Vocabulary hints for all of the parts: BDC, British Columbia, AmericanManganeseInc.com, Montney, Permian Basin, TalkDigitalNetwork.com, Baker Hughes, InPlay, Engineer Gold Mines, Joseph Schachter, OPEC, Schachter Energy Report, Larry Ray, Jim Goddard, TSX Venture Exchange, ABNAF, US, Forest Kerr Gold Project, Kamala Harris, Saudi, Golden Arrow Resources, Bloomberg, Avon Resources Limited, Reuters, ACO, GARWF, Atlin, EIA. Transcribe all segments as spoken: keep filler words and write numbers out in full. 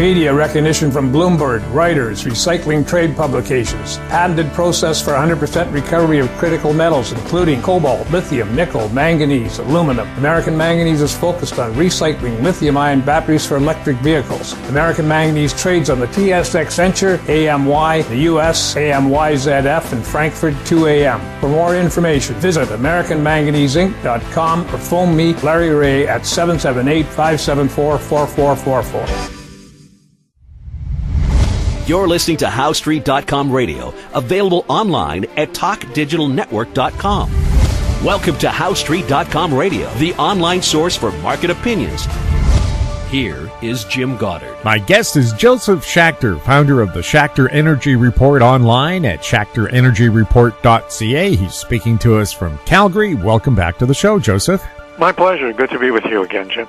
Media recognition from Bloomberg, Reuters, recycling trade publications. Patented process for one hundred percent recovery of critical metals, including cobalt, lithium, nickel, manganese, aluminum. American Manganese is focused on recycling lithium-ion batteries for electric vehicles. American Manganese trades on the T S X Venture, A M Y, the U S, A M Y Z F, and Frankfurt two A M. For more information, visit American Manganese Inc dot com or phone me, Larry Ray, at seven seven eight, five seven four, four four four four. You're listening to How Street dot com Radio, available online at Talk Digital Network dot com. Welcome to How Street dot com Radio, the online source for market opinions. Here is Jim Goddard. My guest is Joseph Schachter, founder of the Schachter Energy Report online at Schachter Energy Report dot C A. He's speaking to us from Calgary. Welcome back to the show, Joseph. My pleasure. Good to be with you again, Jim.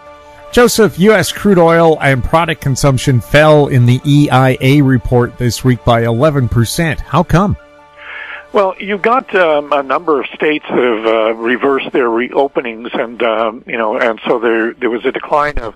Joseph, U S crude oil and product consumption fell in the E I A report this week by eleven percent. How come? Well, you've got um, a number of states that have uh, reversed their reopenings, and um, you know, and so there there was a decline of,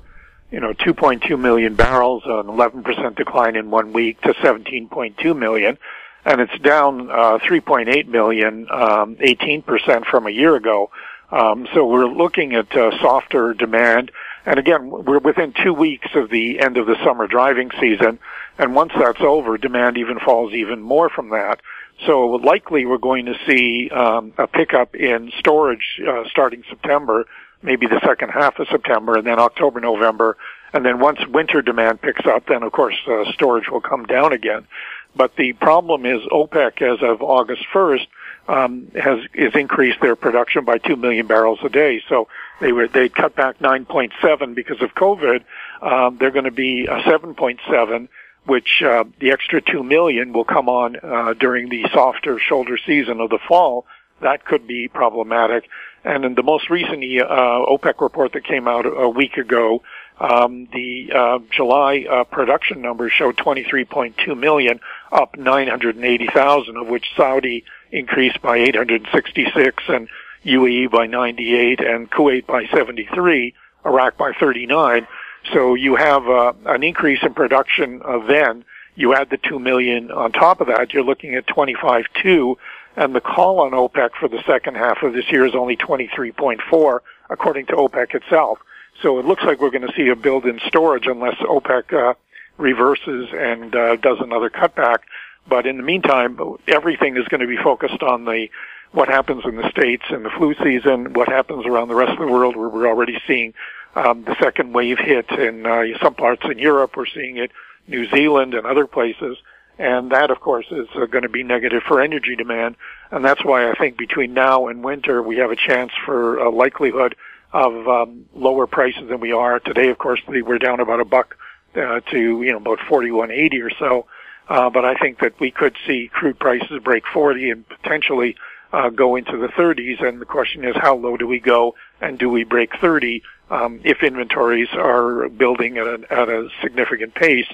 you know, two point two million barrels, an eleven percent decline in one week to seventeen point two million, and it's down uh, three point eight million, um, eighteen percent from a year ago. Um, so we're looking at uh, softer demand. And again, we're within two weeks of the end of the summer driving season, and once that's over, demand even falls even more from that. So likely we're going to see um, a pickup in storage uh, starting September, maybe the second half of September, and then October, November. And then once winter demand picks up, then, of course, uh, storage will come down again. But the problem is OPEC, as of August first, um, has is increased their production by two million barrels a day. So They were, they cut back nine point seven because of COVID. Um, they're going to be a seven point seven, which, uh, the extra two million will come on, uh, during the softer shoulder season of the fall. That could be problematic. And in the most recent, uh, OPEC report that came out a week ago, um, the, uh, July, uh, production numbers showed twenty-three point two million, up nine hundred eighty thousand, of which Saudi increased by eight hundred sixty-six and U A E by ninety-eight and Kuwait by seventy-three, Iraq by thirty-nine. So you have uh, an increase in production uh, then. You add the two million on top of that, you're looking at twenty-five point two, and the call on OPEC for the second half of this year is only twenty-three point four, according to OPEC itself. So it looks like we're going to see a build in storage unless OPEC uh, reverses and uh, does another cutback. But in the meantime, everything is going to be focused on the what happens in the States in the flu season, what happens around the rest of the world, where we're already seeing um, the second wave hit in uh, some parts in Europe. We're seeing it New Zealand and other places. And that, of course, is uh, going to be negative for energy demand. And that's why I think between now and winter, we have a chance for a likelihood of um, lower prices than we are today. Of course, we're down about a buck uh, to, you know, about forty-one eighty or so. Uh, but I think that we could see crude prices break forty and potentially Uh, go into the thirties, and the question is how low do we go, and do we break thirty um, if inventories are building at a, at a significant pace,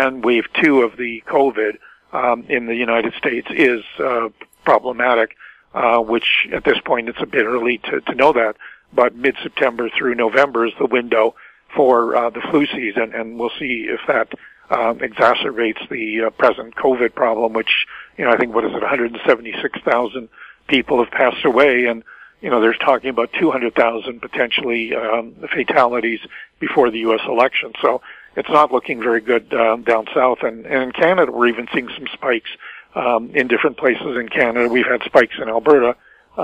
and wave two of the COVID um, in the United States is uh, problematic, uh, which at this point it's a bit early to, to know that, but mid-September through November is the window for uh, the flu season, and we'll see if that Um, exacerbates the uh, present COVID problem, which, you know, I think, what is it, one hundred seventy-six thousand people have passed away, and, you know, they're talking about two hundred thousand potentially um, fatalities before the U S election. So it's not looking very good um, down south. And, and in Canada, we're even seeing some spikes um, in different places in Canada. We've had spikes in Alberta,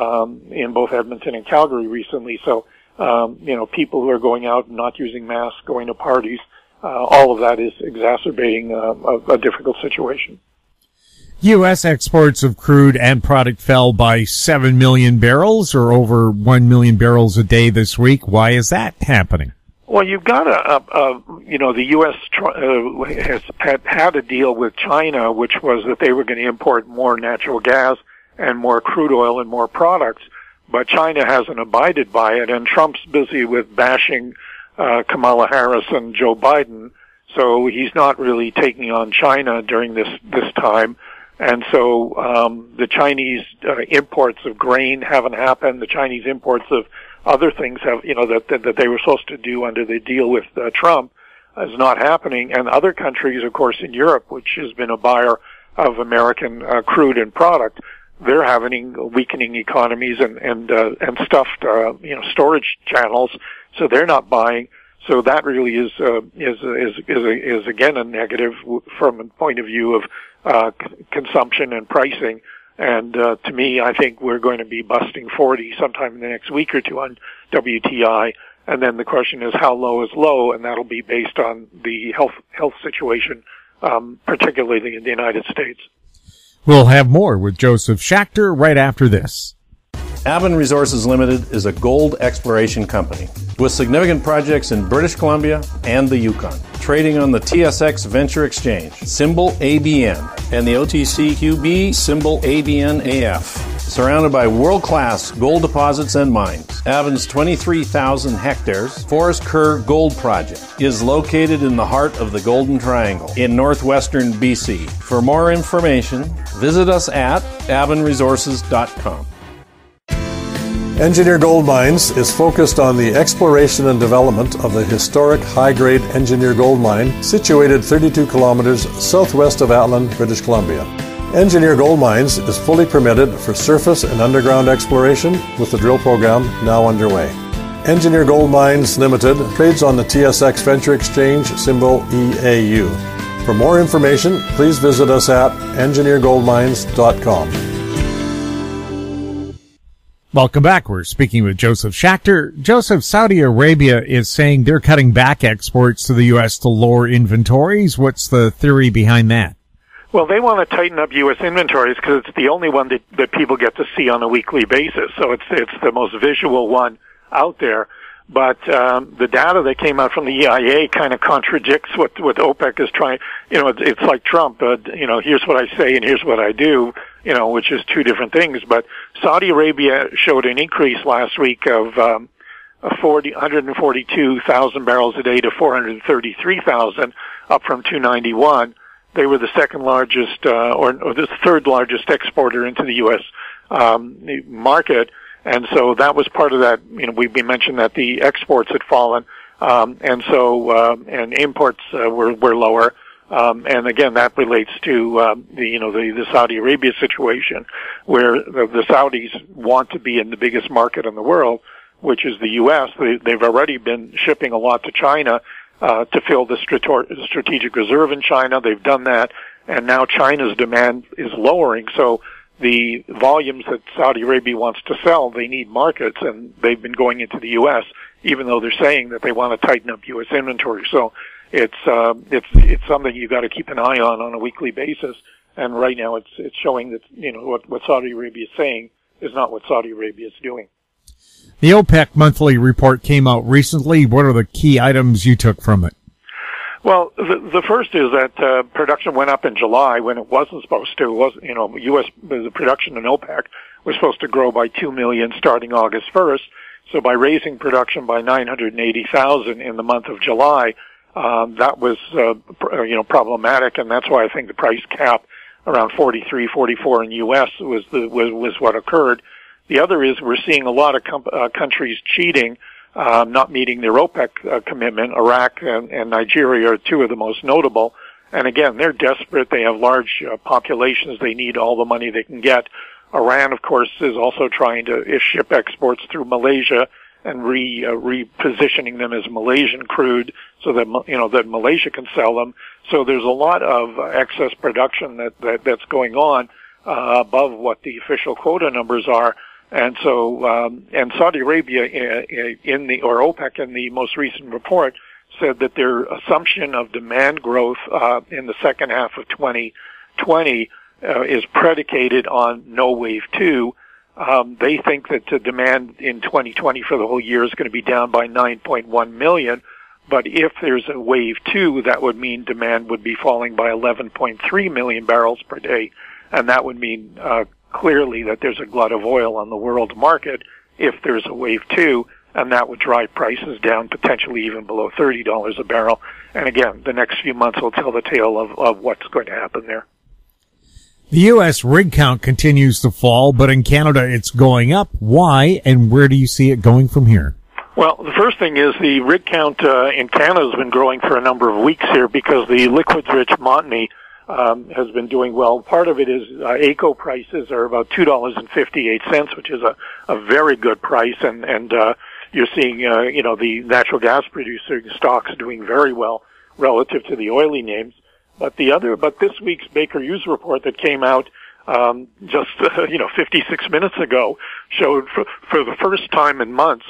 um, in both Edmonton and Calgary recently. So, um, you know, people who are going out and not using masks, going to parties, Uh, all of that is exacerbating uh, a, a difficult situation. U S exports of crude and product fell by seven million barrels, or over one million barrels a day this week. Why is that happening? Well, you've got a, a, a you know, the U S tr- uh, has had, had a deal with China, which was that they were going to import more natural gas and more crude oil and more products, but China hasn't abided by it, and Trump's busy with bashing Uh, Kamala Harris and Joe Biden, so he's not really taking on China during this this time, and so um, the Chinese uh, imports of grain haven't happened. The Chinese imports of other things have, you know, that that, that they were supposed to do under the deal with uh, Trump is not happening. And other countries, of course, in Europe, which has been a buyer of American uh, crude and product, they're having weakening economies and and uh, and stuffed uh, you know storage channels, so they're not buying. So that really is uh, is is is is again a negative from a point of view of uh, consumption and pricing. And uh, to me, I think we're going to be busting forty sometime in the next week or two on W T I. And then the question is how low is low, and that'll be based on the health health situation, um, particularly in the United States. We'll have more with Joseph Schachter right after this. Avon Resources Limited is a gold exploration company with significant projects in British Columbia and the Yukon, trading on the T S X Venture Exchange, symbol A B N, and the O T C Q B, symbol A B N A F. Surrounded by world-class gold deposits and mines, Avon's twenty-three thousand hectares Forest Kerr Gold Project is located in the heart of the Golden Triangle in northwestern B C. For more information, visit us at Avon Resources dot com. Engineer Gold Mines is focused on the exploration and development of the historic high-grade Engineer Gold Mine situated thirty-two kilometers southwest of Atlin, British Columbia. Engineer Gold Mines is fully permitted for surface and underground exploration with the drill program now underway. Engineer Gold Mines Limited trades on the T S X Venture Exchange, symbol E A U. For more information, please visit us at engineer gold mines dot com. Welcome back. We're speaking with Joseph Schachter. Joseph, Saudi Arabia is saying they're cutting back exports to the U S to lower inventories. What's the theory behind that? Well, they want to tighten up U S inventories because it's the only one that, that people get to see on a weekly basis. So it's it's the most visual one out there. But um, the data that came out from the E I A kind of contradicts what what OPEC is trying. You know, it's, it's like Trump. Uh, you know, here's what I say and here's what I do. You know, which is two different things. But Saudi Arabia showed an increase last week of um, one hundred forty-two thousand barrels a day to four hundred thirty-three thousand, up from two ninety-one. They were the second largest, uh, or, or the third largest exporter into the U S um, market, and so that was part of that. You know, we, we mentioned that the exports had fallen, um, and so uh, and imports uh, were were lower, um, and again that relates to um, the you know the, the Saudi Arabia situation, where the, the Saudis want to be in the biggest market in the world, which is the U S. They, they've already been shipping a lot to China. Uh, to fill the strategic reserve in China. They've done that, and now China's demand is lowering. So the volumes that Saudi Arabia wants to sell, they need markets, and they've been going into the U S, even though they're saying that they want to tighten up U S inventory. So it's, uh, it's, it's something you got to keep an eye on on a weekly basis. And right now it's, it's showing that, you know, what, what Saudi Arabia is saying is not what Saudi Arabia is doing. The OPEC monthly report came out recently. What are the key items you took from it? Well, the, the first is that uh, production went up in July when it wasn't supposed to. It was, you know, U S the production in OPEC was supposed to grow by two million starting August first. So by raising production by nine hundred eighty thousand in the month of July, um, that was uh, pr- you know problematic, and that's why I think the price cap around forty-three, forty-four in U S was the was, was what occurred. The other is we're seeing a lot of com- uh, countries cheating, um, not meeting their OPEC uh, commitment. Iraq and, and Nigeria are two of the most notable. And again, they're desperate. They have large uh, populations. They need all the money they can get. Iran, of course, is also trying to ship exports through Malaysia and re, uh, repositioning them as Malaysian crude so that, you know, that Malaysia can sell them. So there's a lot of excess production that, that that's going on, uh, above what the official quota numbers are. And so, um, and Saudi Arabia in the, or OPEC in the most recent report said that their assumption of demand growth, uh, in the second half of twenty twenty, uh, is predicated on no wave two. Um, they think that the demand in twenty twenty for the whole year is going to be down by nine point one million. But if there's a wave two, that would mean demand would be falling by eleven point three million barrels per day. And that would mean, uh, clearly that there's a glut of oil on the world market if there's a wave two, and that would drive prices down potentially even below thirty dollars a barrel. And again, the next few months will tell the tale of, of what's going to happen there. The U S rig count continues to fall, but in Canada it's going up. Why, and where do you see it going from here? Well, the first thing is the rig count uh, in Canada has been growing for a number of weeks here because the liquids-rich Montney um, has been doing well. Part of it is uh, A C O prices are about two dollars and fifty-eight cents, which is a, a very good price, and, and uh, you're seeing, uh, you know, the natural gas producing stocks doing very well relative to the oily names. But the other, but this week's Baker Hughes report that came out um, just, uh, you know, fifty-six minutes ago showed for, for the first time in months,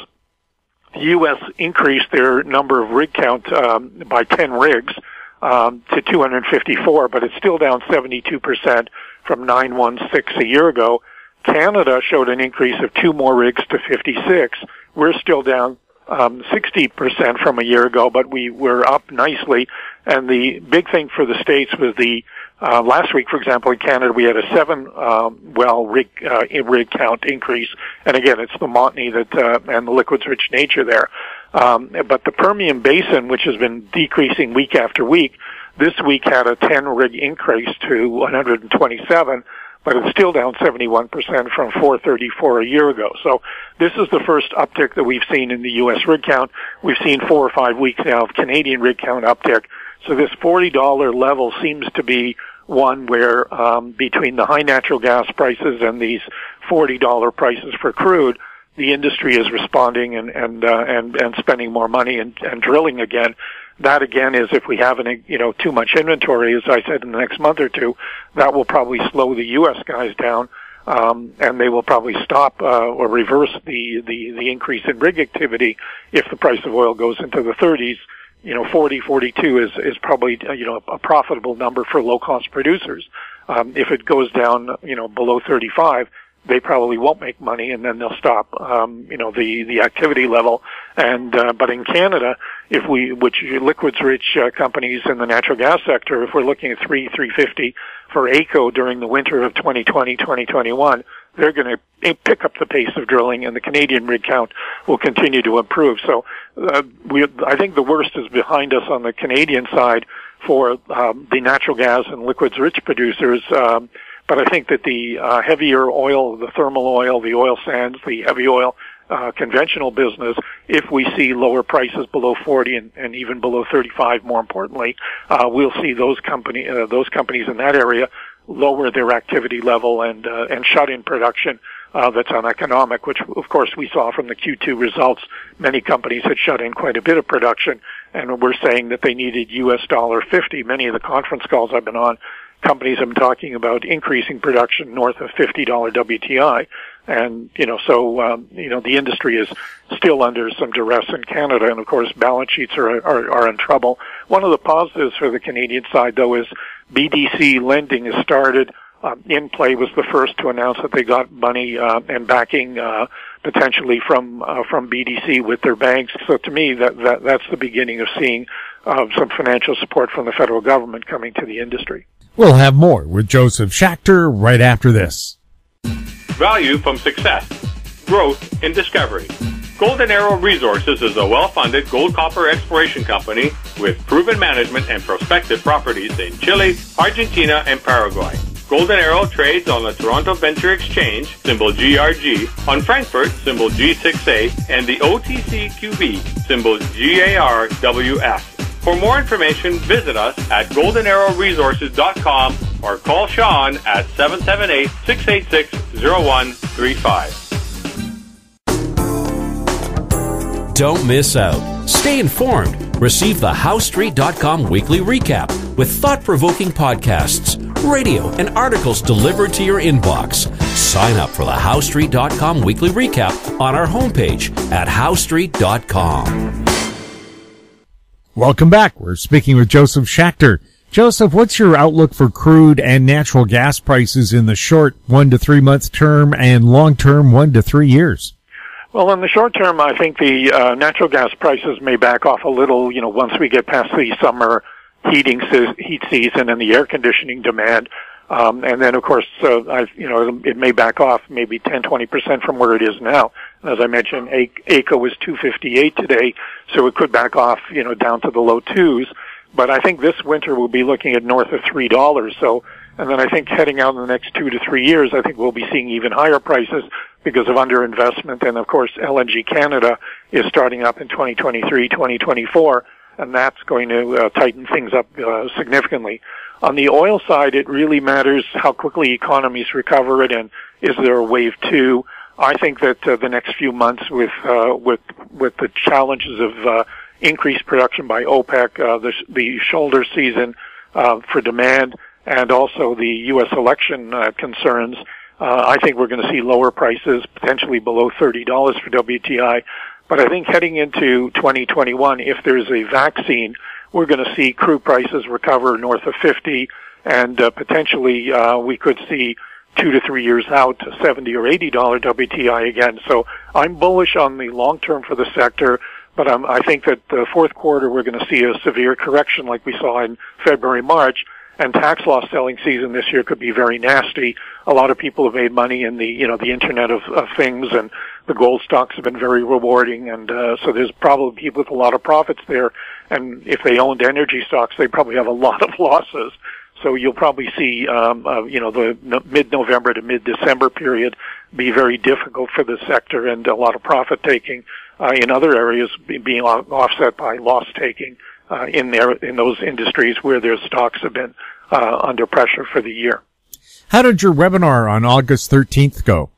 the U S increased their number of rig count um, by ten rigs um, to two hundred fifty-four, but it's still down seventy-two percent from nine sixteen a year ago. Canada showed an increase of two more rigs to fifty-six. We're still down um, sixty percent from a year ago, but we were up nicely. And the big thing for the states was the uh, last week, for example, in Canada, we had a seven um, well rig uh, rig count increase, and again, it's the Montney that uh, and the liquids-rich nature there. Um, but the Permian Basin, which has been decreasing week after week, this week had a ten rig increase to one hundred twenty-seven. But it's still down seventy-one percent from four thirty-four a year ago. So this is the first uptick that we've seen in the U S rig count. We've seen four or five weeks now of Canadian rig count uptick. So this forty dollar level seems to be one where um, between the high natural gas prices and these forty dollar prices for crude, the industry is responding and and uh, and, and spending more money and, and drilling again. That again is if we have an, you know, too much inventory, as I said, in the next month or two, that will probably slow the U S guys down, um, and they will probably stop uh, or reverse the, the the increase in rig activity if the price of oil goes into the thirties. You know, forty, forty-two is is probably, you know, a profitable number for low cost producers. Um, if it goes down, you know, below thirty-five. They probably won't make money, and then they'll stop, um, you know, the, the activity level. And, uh, but in Canada, if we, which liquids rich uh, companies in the natural gas sector, if we're looking at three, three fifty for A C O during the winter of twenty twenty, twenty twenty-one, they're going to pick up the pace of drilling, and the Canadian rig count will continue to improve. So, uh, we, I think the worst is behind us on the Canadian side for, um, the natural gas and liquids rich producers, um, but I think that the uh, heavier oil, the thermal oil, the oil sands, the heavy oil, uh, conventional business, if we see lower prices below forty and, and even below thirty-five, more importantly, uh, we'll see those company, uh, those companies in that area lower their activity level and, uh, and shut in production, uh, that's uneconomic, which of course we saw from the Q two results. Many companies had shut in quite a bit of production, and we're saying that they needed U S dollar fifty. Many of the conference calls I've been on, companies I'm talking about increasing production north of fifty dollar W T I. And, you know, so, um, you know, the industry is still under some duress in Canada. And of course, balance sheets are, are, are in trouble. One of the positives for the Canadian side, though, is B D C lending has started. Um, InPlay was the first to announce that they got money, uh, and backing, uh, potentially from, uh, from B D C with their banks. So to me, that, that, that's the beginning of seeing, uh, some financial support from the federal government coming to the industry. We'll have more with Joseph Schachter right after this. Value from success, growth, and discovery. Golden Arrow Resources is a well-funded gold-copper exploration company with proven management and prospective properties in Chile, Argentina, and Paraguay. Golden Arrow trades on the Toronto Venture Exchange, symbol G R G, on Frankfurt, symbol G six A, and the O T C Q B, symbol G A R W F. For more information, visit us at golden arrow resources dot com or call Sean at seven seven eight, six eight six, zero one three five. Don't miss out. Stay informed. Receive the How Street dot com weekly recap with thought-provoking podcasts, radio, and articles delivered to your inbox. Sign up for the How Street dot com weekly recap on our homepage at How Street dot com. Welcome back. We're speaking with Joseph Schachter. Joseph, what's your outlook for crude and natural gas prices in the short one to three month term and long term one to three years? Well, in the short term, I think the uh, natural gas prices may back off a little, you know, once we get past the summer heating se- heat season and the air conditioning demand. Um, and then, of course, uh, I've, you know, it may back off maybe ten, twenty percent from where it is now. As I mentioned, A C O was two fifty-eight today, so it could back off, you know, down to the low twos. But I think this winter we'll be looking at north of three dollars. So, and then I think heading out in the next two to three years, I think we'll be seeing even higher prices. because of underinvestment. And, of course, L N G Canada is starting up in twenty twenty-three, twenty twenty-four, and that's going to uh, tighten things up uh, significantly. On the oil side, it really matters how quickly economies recover it, and is there a wave two? I think that uh, the next few months with uh, with with the challenges of uh, increased production by OPEC, uh, the, the shoulder season uh, for demand, and also the U S election uh, concerns, uh, I think we're going to see lower prices, potentially below thirty dollars for W T I. But I think heading into twenty twenty-one, if there's a vaccine, we're going to see crude prices recover north of fifty, and uh, potentially uh, we could see two to three years out to seventy or eighty dollar W T I again. So I'm bullish on the long term for the sector, but I'm, I think that the fourth quarter we're going to see a severe correction like we saw in February, March, and tax loss selling season this year could be very nasty. A lot of people have made money in the, you know, the Internet of, of Things, and the gold stocks have been very rewarding, and uh, so there's probably people with a lot of profits there, and if they owned energy stocks, they probably have a lot of losses. So you'll probably see, um, uh, you know, the no, mid-November to mid-December period be very difficult for the sector, and a lot of profit-taking uh, in other areas be, being offset by loss-taking uh, in there in those industries where their stocks have been uh, under pressure for the year. How did your webinar on August thirteenth go?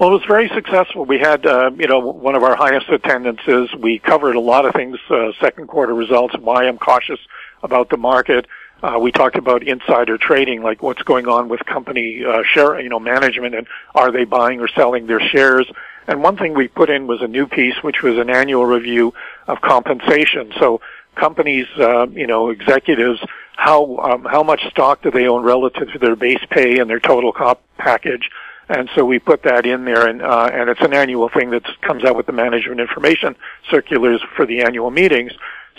Well, it was very successful. We had, uh, you know, one of our highest attendances. We covered a lot of things, uh, second quarter results, why I'm cautious about the market. Uh, we talked about insider trading, like what's going on with company uh, share, you know, management, and are they buying or selling their shares? And one thing we put in was a new piece, which was an annual review of compensation. So companies, uh, you know, executives, how um, how much stock do they own relative to their base pay and their total comp package? And so we put that in there, and uh, and it's an annual thing that comes out with the management information circulars for the annual meetings.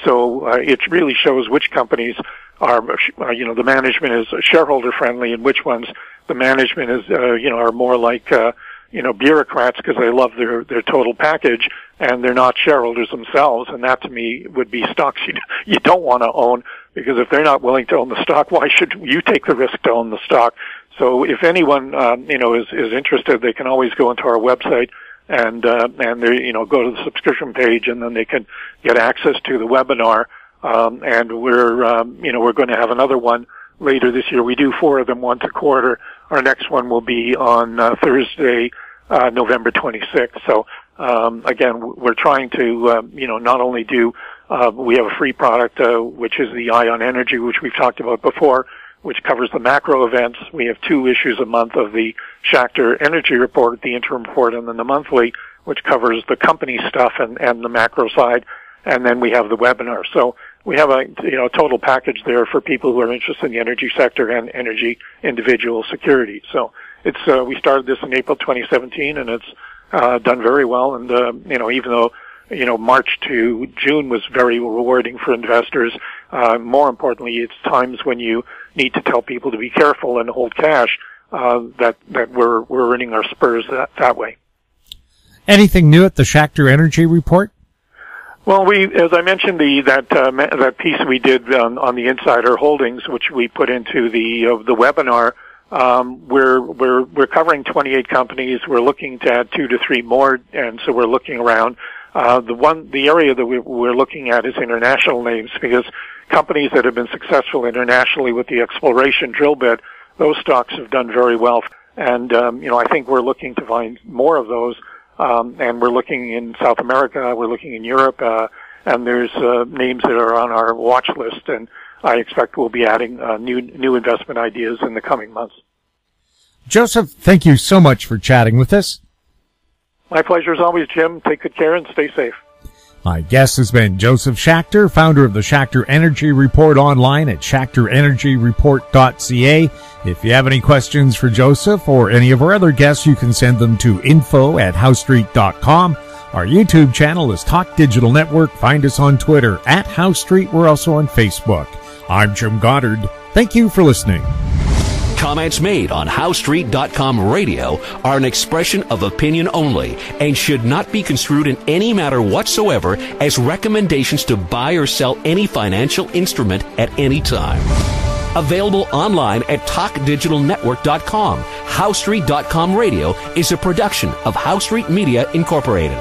So uh, it really shows which companies are, uh, you know, the management is shareholder friendly, and which ones the management is, uh, you know, are more like, uh, you know, bureaucrats because they love their their total package and they're not shareholders themselves. And that to me would be stocks you you don't want to own, because if they're not willing to own the stock, why should you take the risk to own the stock? So if anyone, um, you know, is is interested, they can always go into our website and uh, and they, you know, go to the subscription page, and then they can get access to the webinar. Um, and we're, um, you know, we're going to have another one later this year. We do four of them once a quarter. Our next one will be on uh, Thursday, uh, November twenty-sixth. So um, again, we're trying to, um, you know, not only do uh, we have a free product, uh, which is the Eye on Energy, which we've talked about before, which covers the macro events. We have two issues a month of the Schachter Energy Report, the interim report, and then the monthly, which covers the company stuff and, and the macro side. And then we have the webinar. So we have a, you know, total package there for people who are interested in the energy sector and energy individual security. So it's, uh, we started this in April twenty seventeen, and it's, uh, done very well. And, uh, you know, even though, you know, March to June was very rewarding for investors, uh, more importantly, it's times when you need to tell people to be careful and hold cash, uh, that, that we're, we're earning our spurs that, that way. Anything new at the Schachter Energy Report? Well, we, as I mentioned, the that uh, that piece we did on, on the insider holdings, which we put into the uh, the webinar, um, we're we're we're covering twenty-eight companies. We're looking to add two to three more, and so we're looking around. Uh, the one the area that we, we're looking at is international names, because companies that have been successful internationally with the exploration drill bit, those stocks have done very well, and um, you know, I think we're looking to find more of those. Um, and we're looking in South America, we're looking in Europe, uh, and there's uh, names that are on our watch list, and I expect we'll be adding uh, new new investment ideas in the coming months. Joseph, thank you so much for chatting with us. My pleasure as always, Jim. Take good care and stay safe. My guest has been Joseph Schachter, founder of the Schachter Energy Report, online at schachter energy report dot c a. If you have any questions for Joseph or any of our other guests, you can send them to info at how street dot com. Our YouTube channel is Talk Digital Network. Find us on Twitter at HoweStreet. We're also on Facebook. I'm Jim Goddard. Thank you for listening. Comments made on how street dot com radio are an expression of opinion only and should not be construed in any matter whatsoever as recommendations to buy or sell any financial instrument at any time. Available online at talk digital network dot com, HoweStreet dot com Radio is a production of HoweStreet Media Incorporated.